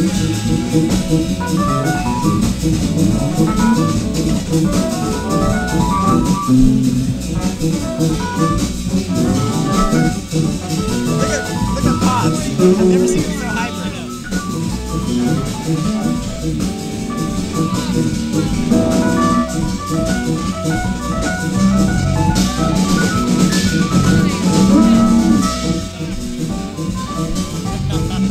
I've never seen him so high for him. We'll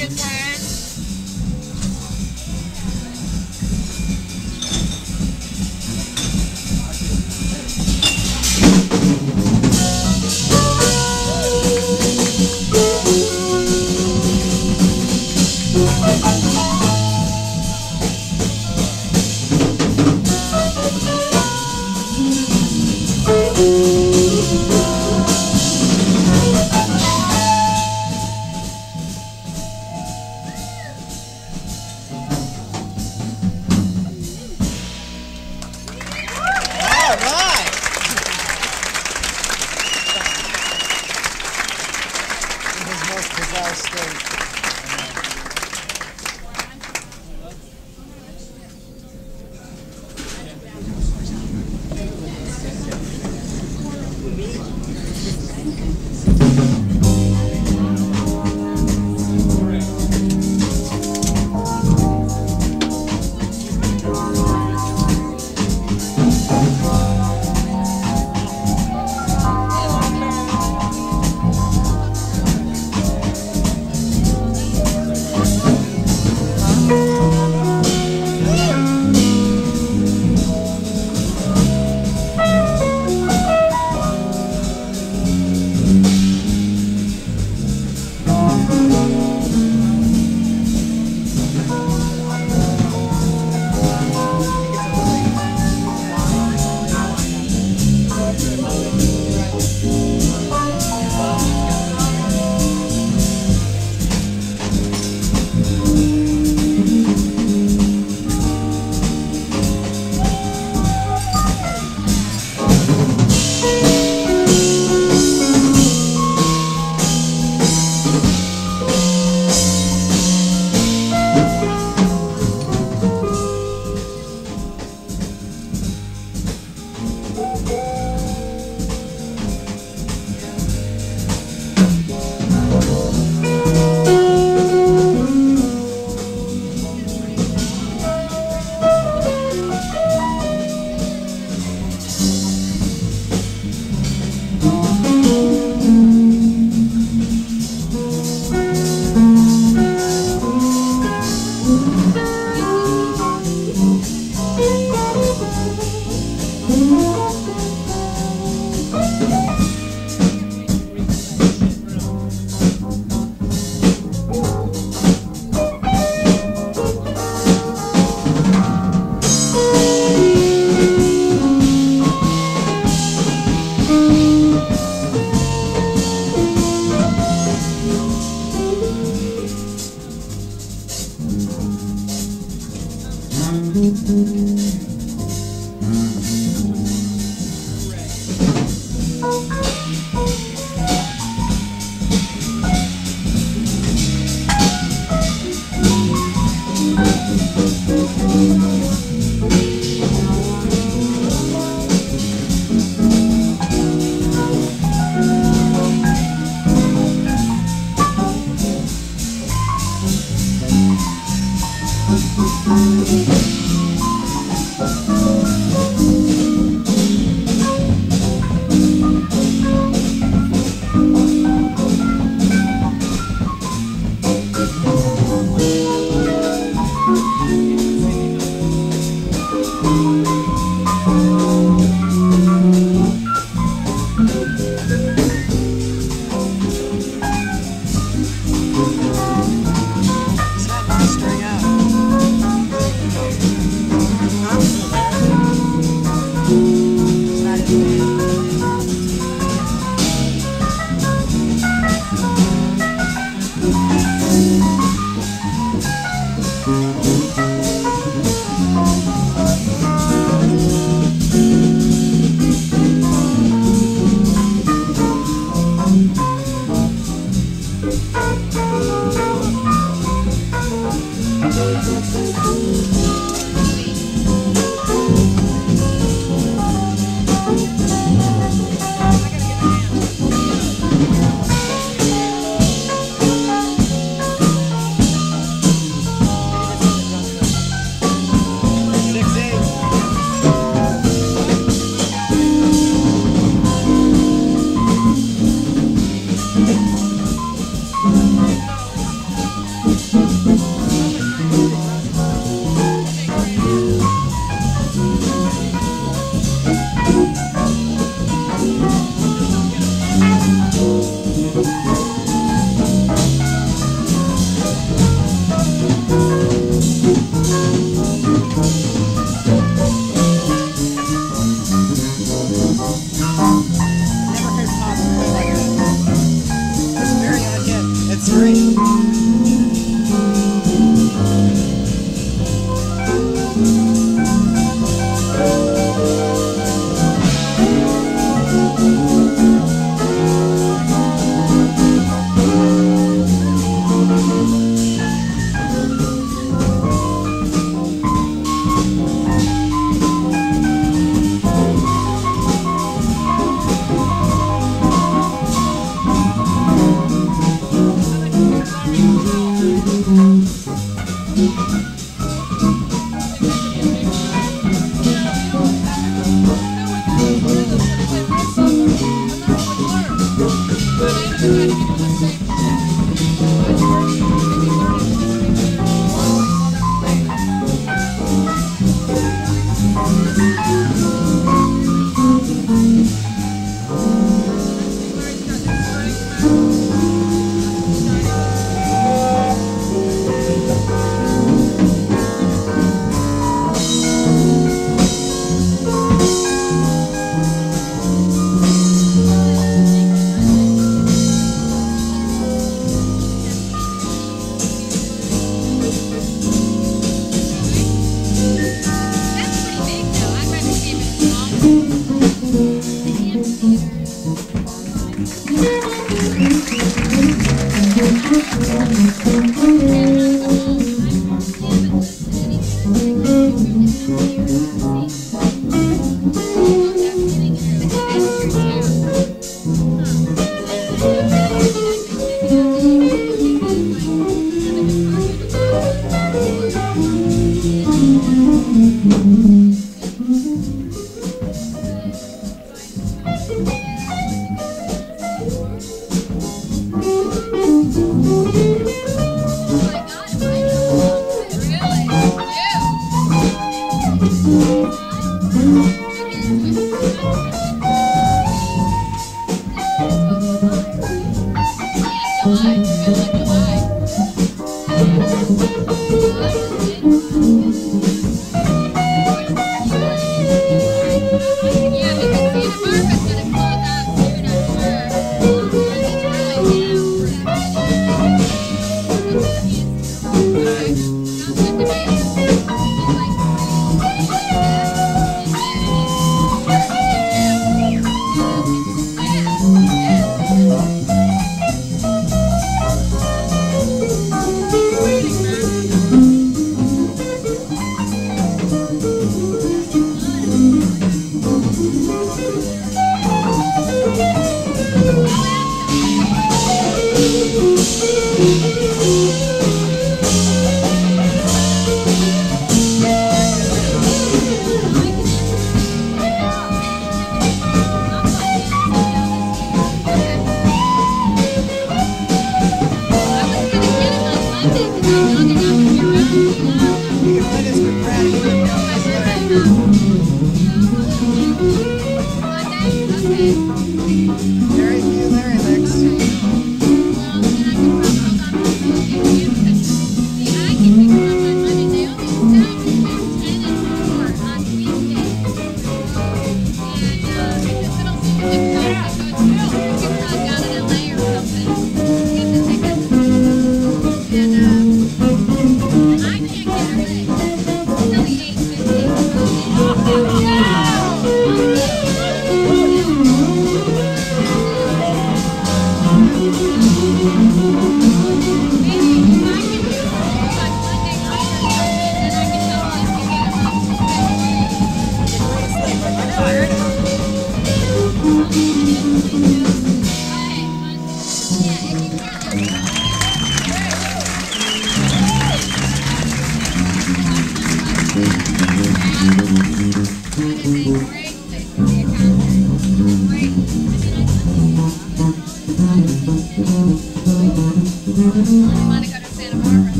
good time.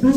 Come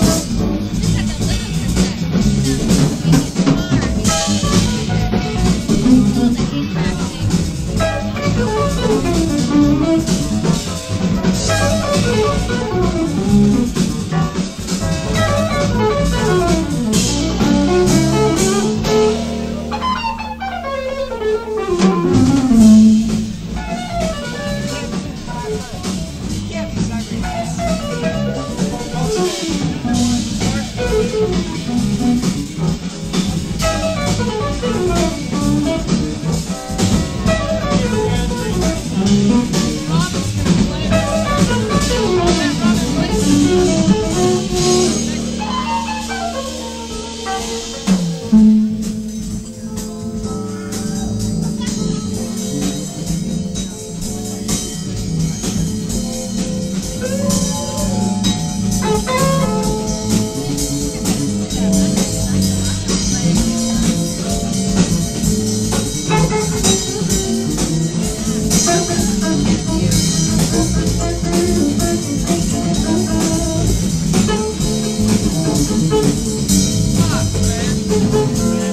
on, man.